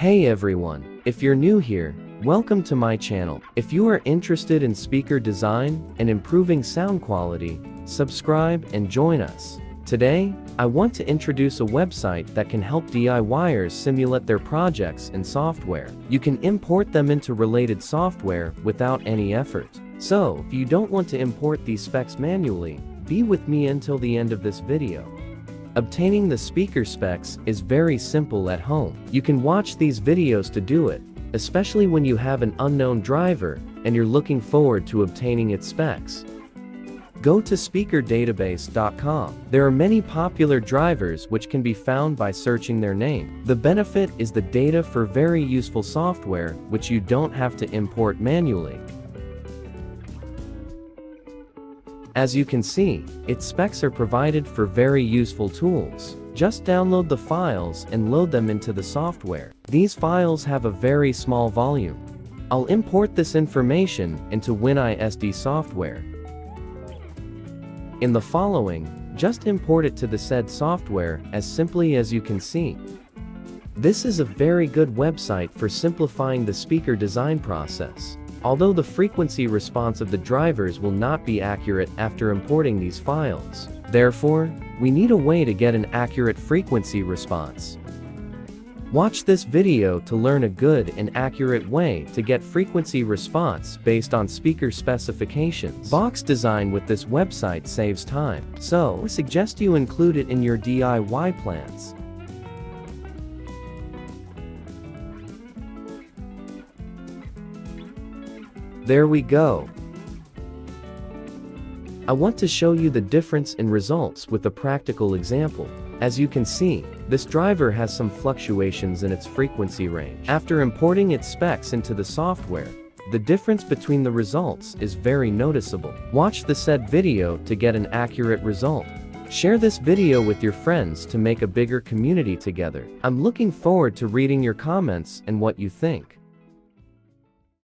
Hey everyone, if you're new here, welcome to my channel. If you are interested in speaker design and improving sound quality, subscribe and join us. Today, I want to introduce a website that can help DIYers simulate their projects in software. You can import them into related software without any effort. So, if you don't want to import these specs manually, be with me until the end of this video. Obtaining the speaker specs is very simple at home. You can watch these videos to do it, especially when you have an unknown driver and you're looking forward to obtaining its specs. Go to speakerdatabase.com. There are many popular drivers which can be found by searching their name. The benefit is the data for very useful software which you don't have to import manually. As you can see, its specs are provided for very useful tools. Just download the files and load them into the software. These files have a very small volume. I'll import this information into WinISD software. In the following, just import it to the said software as simply as you can see. This is a very good website for simplifying the speaker design process. Although the frequency response of the drivers will not be accurate after importing these files. Therefore, we need a way to get an accurate frequency response. Watch this video to learn a good and accurate way to get frequency response based on speaker specifications. Box design with this website saves time, so I suggest you include it in your DIY plans. There we go. I want to show you the difference in results with a practical example. As you can see, this driver has some fluctuations in its frequency range. After importing its specs into the software, the difference between the results is very noticeable. Watch the said video to get an accurate result. Share this video with your friends to make a bigger community together. I'm looking forward to reading your comments and what you think.